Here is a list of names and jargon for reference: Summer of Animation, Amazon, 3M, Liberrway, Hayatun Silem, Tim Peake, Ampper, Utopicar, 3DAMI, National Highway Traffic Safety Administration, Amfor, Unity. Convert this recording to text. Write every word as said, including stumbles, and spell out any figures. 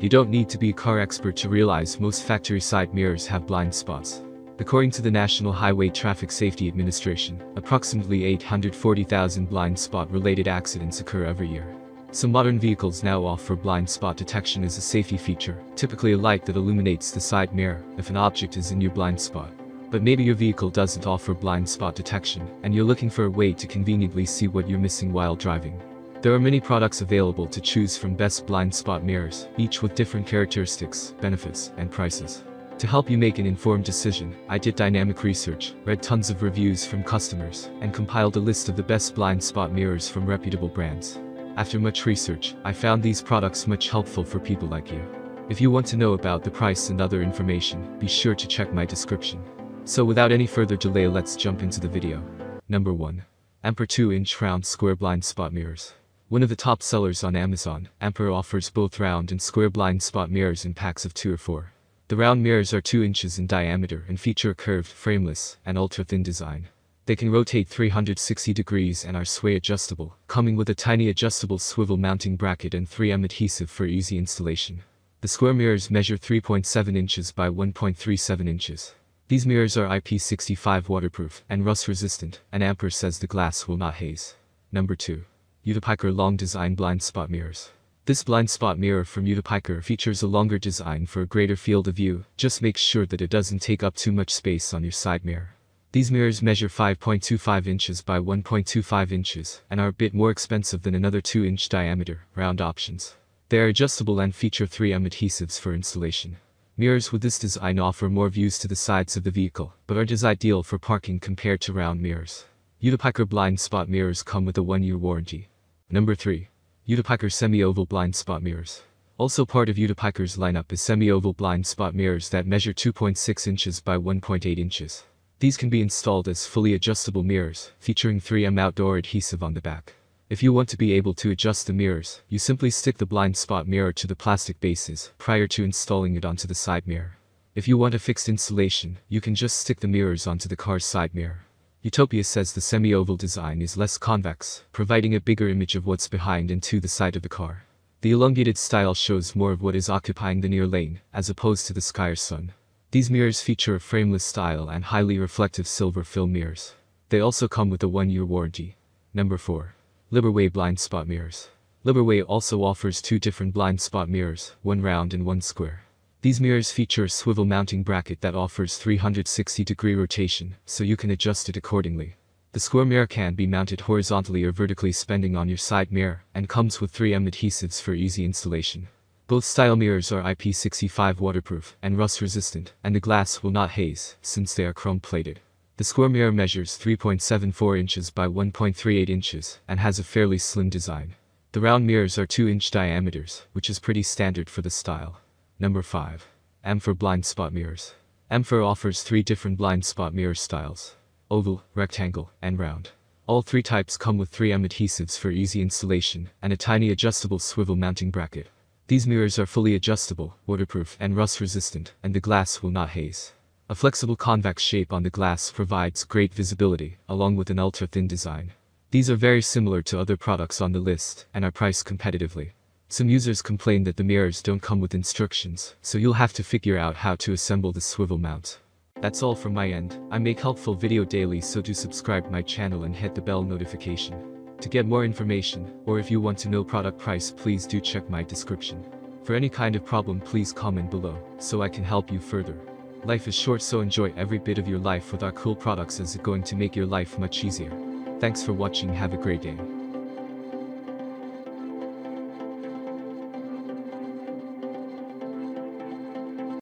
You don't need to be a car expert to realize most factory side mirrors have blind spots. According to the National Highway Traffic Safety Administration, approximately eight hundred forty thousand blind spot-related accidents occur every year. Some modern vehicles now offer blind spot detection as a safety feature, typically a light that illuminates the side mirror if an object is in your blind spot. But maybe your vehicle doesn't offer blind spot detection, and you're looking for a way to conveniently see what you're missing while driving. There are many products available to choose from best blind spot mirrors, each with different characteristics, benefits, and prices. To help you make an informed decision, I did dynamic research, read tons of reviews from customers, and compiled a list of the best blind spot mirrors from reputable brands. After much research, I found these products much helpful for people like you. If you want to know about the price and other information, be sure to check my description. So without any further delay, let's jump into the video. Number one. Ampper two inch round square blind spot mirrors. One of the top sellers on Amazon, Ampper offers both round and square blind spot mirrors in packs of two or four. The round mirrors are two inches in diameter and feature a curved, frameless, and ultra-thin design. They can rotate three hundred sixty degrees and are sway adjustable, coming with a tiny adjustable swivel mounting bracket and three M adhesive for easy installation. The square mirrors measure three point seven inches by one point three seven inches. These mirrors are I P six five waterproof and rust-resistant, and Ampper says the glass will not haze. Number two. Utopicar long design blind spot mirrors. This blind spot mirror from Utopicar features a longer design for a greater field of view. Just make sure that it doesn't take up too much space on your side mirror. These mirrors measure five point two five inches by one point two five inches and are a bit more expensive than another two inch diameter round options. They are adjustable and feature three M adhesives for installation. Mirrors with this design offer more views to the sides of the vehicle, but aren't as ideal for parking compared to round mirrors. Utopicar blind spot mirrors come with a one year warranty. Number three. Utopicar semi-oval blind spot mirrors. Also part of Utopicar's lineup is semi-oval blind spot mirrors that measure two point six inches by one point eight inches. These can be installed as fully adjustable mirrors, featuring three M outdoor adhesive on the back. If you want to be able to adjust the mirrors, you simply stick the blind spot mirror to the plastic bases prior to installing it onto the side mirror. If you want a fixed installation, you can just stick the mirrors onto the car's side mirror. Utopia says the semi-oval design is less convex, providing a bigger image of what's behind and to the side of the car. The elongated style shows more of what is occupying the near lane, as opposed to the sky or sun. These mirrors feature a frameless style and highly reflective silver film mirrors. They also come with a one year warranty. Number four. Liberrway blind spot mirrors. Liberrway also offers two different blind spot mirrors, one round and one square. These mirrors feature a swivel mounting bracket that offers three hundred sixty degree rotation, so you can adjust it accordingly. The square mirror can be mounted horizontally or vertically depending on your side mirror, and comes with three M adhesives for easy installation. Both style mirrors are I P six five waterproof and rust-resistant, and the glass will not haze, since they are chrome-plated. The square mirror measures three point seven four inches by one point three eight inches, and has a fairly slim design. The round mirrors are two inch diameters, which is pretty standard for the style. Number five. Amfor blind spot mirrors. Amfor offers three different blind spot mirror styles: oval, rectangle, and round. All three types come with three M adhesives for easy installation, and a tiny adjustable swivel mounting bracket. These mirrors are fully adjustable, waterproof, and rust-resistant, and the glass will not haze. A flexible convex shape on the glass provides great visibility, along with an ultra-thin design. These are very similar to other products on the list, and are priced competitively. Some users complain that the mirrors don't come with instructions, so you'll have to figure out how to assemble the swivel mount. That's all from my end. I make helpful video daily, so do subscribe my channel and hit the bell notification. To get more information, or if you want to know product price, please do check my description. For any kind of problem, please comment below, so I can help you further. Life is short, so enjoy every bit of your life with our cool products, as it's going to make your life much easier. Thanks for watching, have a great day.